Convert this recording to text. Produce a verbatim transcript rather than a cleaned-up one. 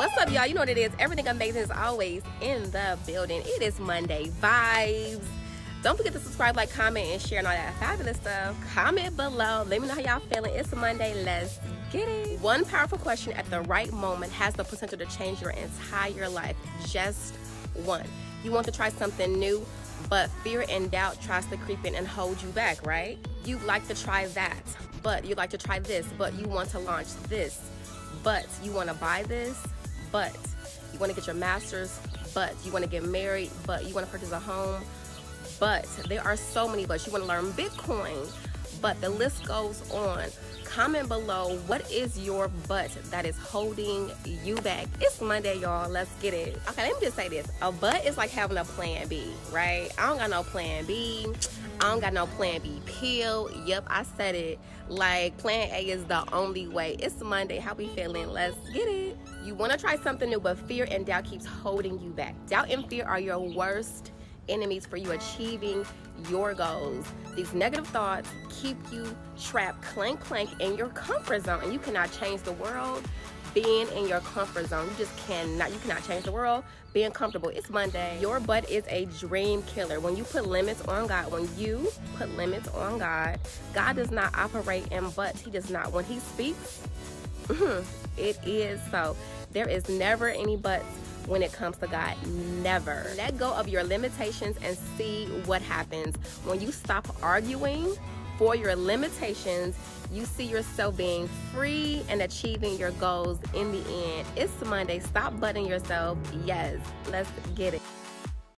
What's up, y'all? You know what it is. Everything amazing is always in the building. It is Monday vibes. Don't forget to subscribe, like, comment, and share, and all that fabulous stuff. Comment below. Let me know how y'all feeling. It's Monday. Let's get it. One powerful question at the right moment has the potential to change your entire life. Just one. You want to try something new, but fear and doubt tries to creep in and hold you back, right? You'd like to try that, but you'd like to try this, but you want to launch this, but you want to buy this, but you want to get your master's, but you want to get married, but you want to purchase a home, but there are so many buts. You want to learn Bitcoin, but the list goes on. Comment below, what is your but that is holding you back? It's Monday, y'all. Let's get it. Okay, let me just say this. A but is like having a plan B, right? I don't got no plan B. I don't got no plan B pill. Yep, I said it. Like, plan A is the only way. It's Monday. How we feeling? Let's get it. You want to try something new, but fear and doubt keeps holding you back. Doubt and fear are your worst enemies for you achieving your goals. These negative thoughts keep you trapped, clank clank, in your comfort zone, and you cannot change the world being in your comfort zone. You just cannot. You cannot change the world being comfortable. It's Monday. Your butt is a dream killer. When you put limits on God, when you put limits on God, God does not operate in butts. He does not. When He speaks, it is so. There is never any butts when it comes to God. Never. Let go of your limitations and see what happens. When you stop arguing for your limitations, you see yourself being free and achieving your goals in the end. It's Monday. Stop butting yourself. Yes, let's get it.